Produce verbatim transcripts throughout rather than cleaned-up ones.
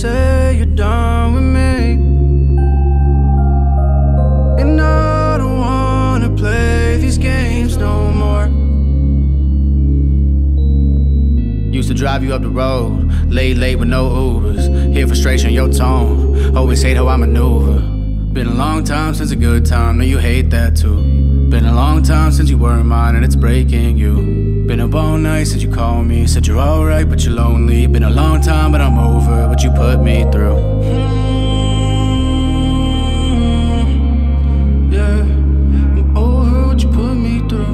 say you're done with me, and I don't wanna play these games no more. Used to drive you up the road, late, late with no Ubers. Hear frustration in your tone, always hate how I maneuver. Been a long time since a good time, know you hate that too. Been a long time since you weren't mine and it's breaking you. Been a long night since you called me, said you're alright but you're lonely. Been a long time but I'm over what you put me through. Mm-hmm. Yeah, I'm over what you put me through.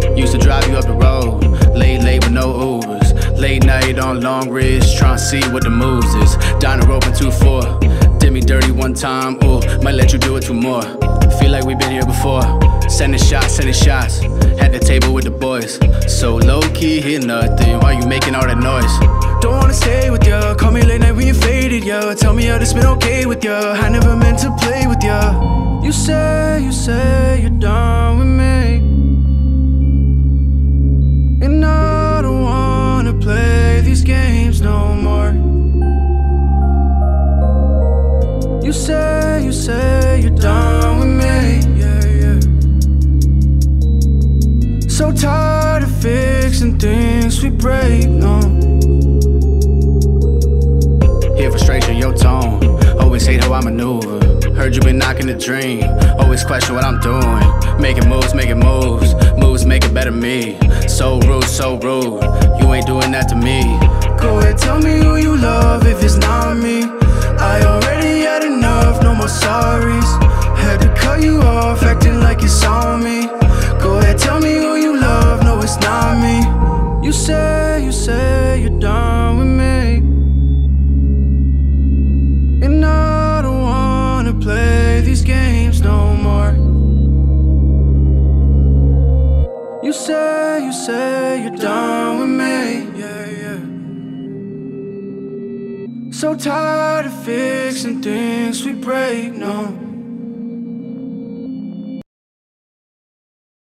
Mm-hmm. Used to drive you up the road, late, late with no Ubers. Late night on Long Ridge, tryna see what the moves is. Diner open two four. Did me dirty one time, ooh, might let you do it two more. Feel like we've been here before. Sending shots, sending shots. At the table with the boys. So low-key, hear nothing. Why you making all that noise? Don't wanna stay with ya. Call me late night when you faded, ya. Tell me how this been okay with ya. I never meant to play with ya. You say, you say you're done with me, and I don't wanna play these games no more. You say, you say you're done with me, yeah, yeah. So tired of fixing things we break, no. Hear frustration in your tone, always hate how I maneuver. Heard you been knocking the dream, always question what I'm doing. Making moves, making moves, moves make it better me. So rude, so rude, you ain't doing that to me. Go ahead, tell me who you love if it's not me. I already had enough, no more sorries. Had to cut you off, acting like you saw me. Go ahead, tell me who you love, no it's not me. You say, you say you're done with me, and I don't wanna play these games no more. You say, you say you're done with me, yeah, yeah. So tired of fixing things we break, no.